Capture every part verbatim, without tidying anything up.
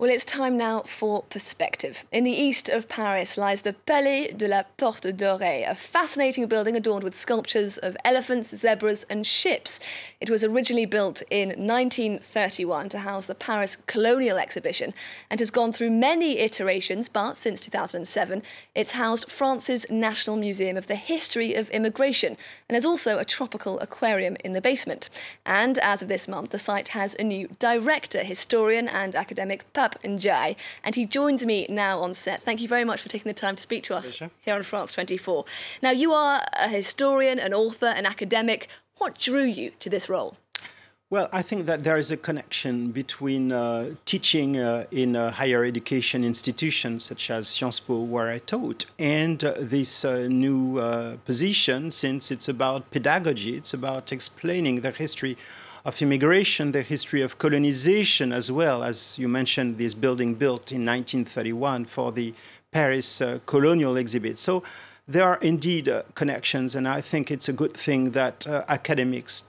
Well, it's time now for perspective. In the east of Paris lies the Palais de la Porte Dorée, a fascinating building adorned with sculptures of elephants, zebras and ships. It was originally built in nineteen thirty-one to house the Paris Colonial Exhibition and has gone through many iterations, but since two thousand seven, it's housed France's National Museum of the History of Immigration, and there's also a tropical aquarium in the basement. And as of this month, the site has a new director, historian and academic Pap Ndiaye, and he joins me now on set. Thank you very much for taking the time to speak to us Pleasure. Here on France twenty-four. Now, you are a historian, an author, an academic. What drew you to this role? Well, I think that there is a connection between uh, teaching uh, in uh, higher education institutions such as Sciences Po, where I taught, and uh, this uh, new uh, position, since it's about pedagogy, it's about explaining the history of immigration, the history of colonization as well. As you mentioned, this building built in nineteen thirty-one for the Paris uh, Colonial Exhibit. So there are indeed uh, connections, and I think it's a good thing that uh, academics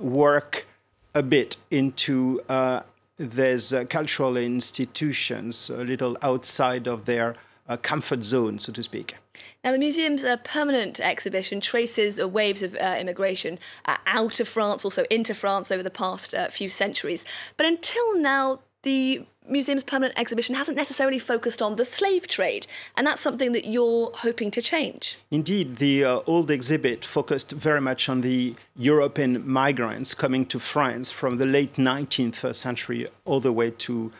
work a bit into uh, these uh, cultural institutions a little outside of their uh, comfort zone, so to speak. Now, the museum's uh, permanent exhibition traces uh, waves of uh, immigration uh, out of France, also into France over the past uh, few centuries. But until now, the museum's permanent exhibition hasn't necessarily focused on the slave trade, and that's something that you're hoping to change. Indeed, the uh, old exhibit focused very much on the European migrants coming to France from the late nineteenth century all the way to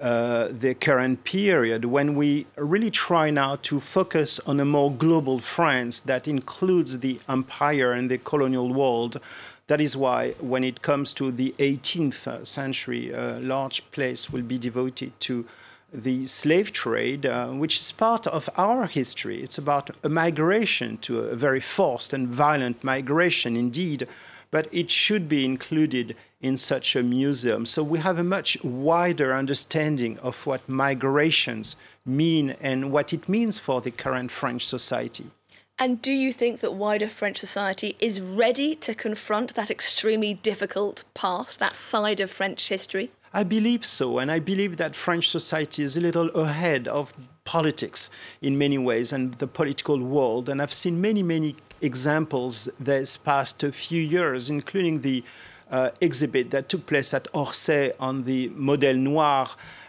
Uh, the current period, when we really try now to focus on a more global France that includes the empire and the colonial world. That is why, when it comes to the eighteenth century, a large place will be devoted to the slave trade, uh, which is part of our history. It's about a migration, to a very forced and violent migration indeed, but it should be included in such a museum. So we have a much wider understanding of what migrations mean and what it means for the current French society. And do you think that wider French society is ready to confront that extremely difficult past, that side of French history? I believe so, and I believe that French society is a little ahead of politics in many ways and the political world. And I've seen many, many examples this past few years, including the uh, exhibit that took place at Orsay on the Model Noir,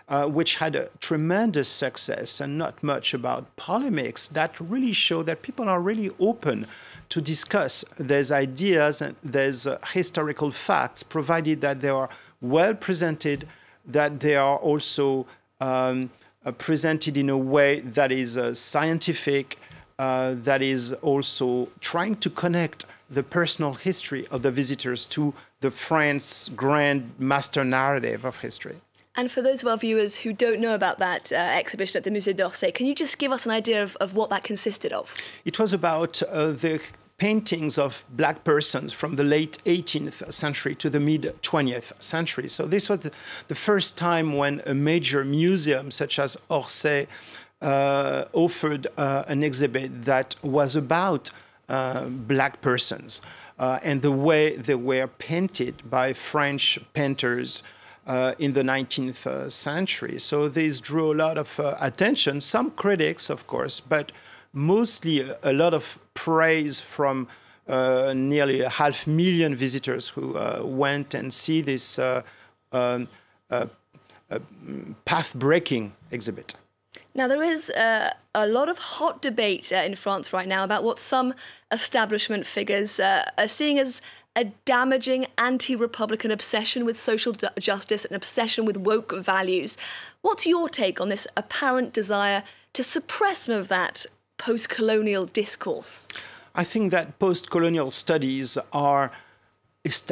uh, which had a tremendous success and not much about polemics, that really show that people are really open to discuss these ideas and these uh, historical facts, provided that they are well presented, that they are also um, uh, presented in a way that is uh, scientific, uh, that is also trying to connect the personal history of the visitors to the France's grand master narrative of history. And for those of our viewers who don't know about that uh, exhibition at the Musée d'Orsay, can you just give us an idea of, of what that consisted of? It was about uh, the paintings of black persons from the late eighteenth century to the mid twentieth century. So this was the first time when a major museum such as Orsay uh, offered uh, an exhibit that was about uh, black persons uh, and the way they were painted by French painters uh, in the nineteenth century. So this drew a lot of uh, attention, some critics, of course, but mostly a, a lot of praise from uh, nearly a half million visitors who uh, went and see this uh, um, uh, uh, path-breaking exhibit. Now, there is uh, a lot of hot debate uh, in France right now about what some establishment figures uh, are seeing as a damaging anti-Republican obsession with social justice and obsession with woke values. What's your take on this apparent desire to suppress some of that post-colonial discourse? I think that post-colonial studies are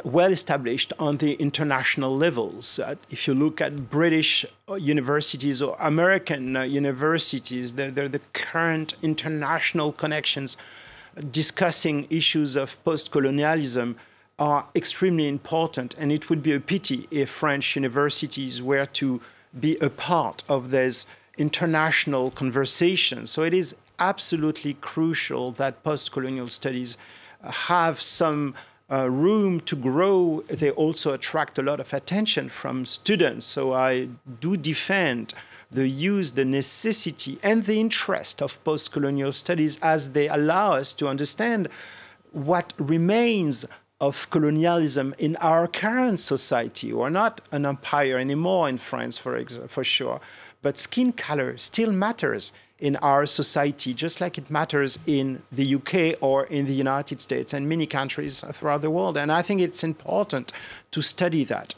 well established on the international levels. Uh, if you look at British universities or American uh, universities, they're, they're the current international connections discussing issues of post-colonialism are extremely important, and it would be a pity if French universities were to be a part of this international conversation. So it is absolutely crucial that post-colonial studies have some uh, room to grow, they also attract a lot of attention from students. So I do defend the use, the necessity, and the interest of post-colonial studies as they allow us to understand what remains of colonialism in our current society. We're not an empire anymore in France, for, for sure, but skin color still matters in our society, just like it matters in the U K or in the United States and many countries throughout the world. And I think it's important to study that.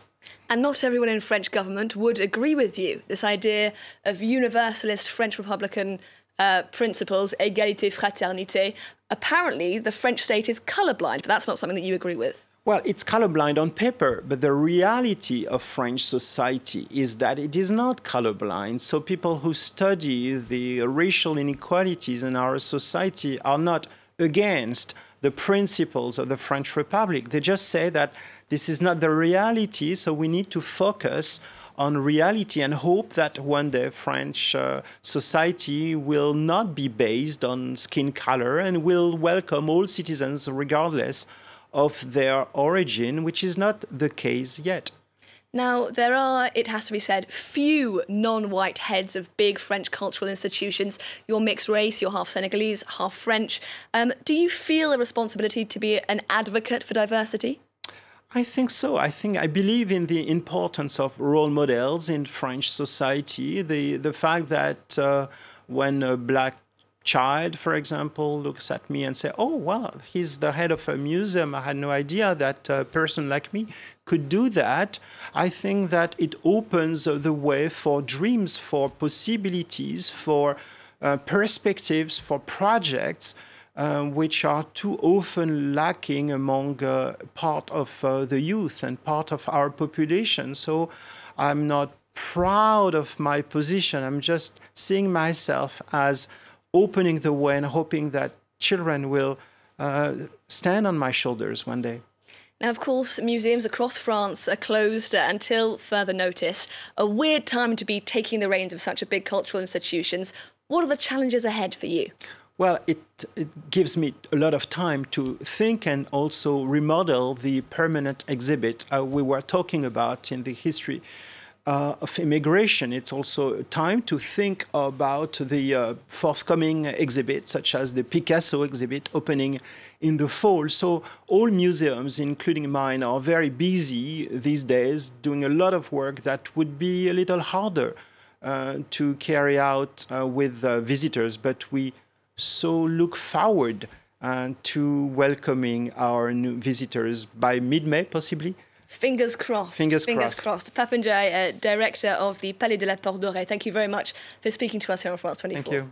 And not everyone in French government would agree with you. This idea of universalist French Republican uh, principles, égalité, fraternité. Apparently, the French state is colorblind, but that's not something that you agree with. Well, it's colorblind on paper, but the reality of French society is that it is not colorblind. So people who study the racial inequalities in our society are not against the principles of the French Republic. They just say that this is not the reality, so we need to focus on reality and hope that one day French uh, society will not be based on skin color and will welcome all citizens regardless of their origin, which is not the case yet. Now, there are, it has to be said, few non-white heads of big French cultural institutions. You're mixed race, you're half Senegalese, half French. Um, do you feel a responsibility to be an advocate for diversity? I think so. I think I believe in the importance of role models in French society. The, the fact that uh, when a black child, for example, looks at me and say, oh, well, he's the head of a museum. I had no idea that a person like me could do that. I think that it opens the way for dreams, for possibilities, for uh, perspectives, for projects, uh, which are too often lacking among uh, part of uh, the youth and part of our population. So I'm not proud of my position. I'm just seeing myself as opening the way and hoping that children will uh, stand on my shoulders one day. Now, of course, museums across France are closed until further notice. A weird time to be taking the reins of such a big cultural institutions. What are the challenges ahead for you? Well, it, it gives me a lot of time to think and also remodel the permanent exhibit uh, we were talking about in the history Uh, of immigration. It's also time to think about the uh, forthcoming exhibits, such as the Picasso exhibit opening in the fall. So all museums, including mine, are very busy these days, doing a lot of work that would be a little harder uh, to carry out uh, with uh, visitors. But we so look forward uh, to welcoming our new visitors by mid-May, possibly. Fingers crossed. Fingers, Fingers crossed. crossed. Pap Ndiaye, uh, director of the Palais de la Porte Dorée, thank you very much for speaking to us here on France twenty-four. Thank you.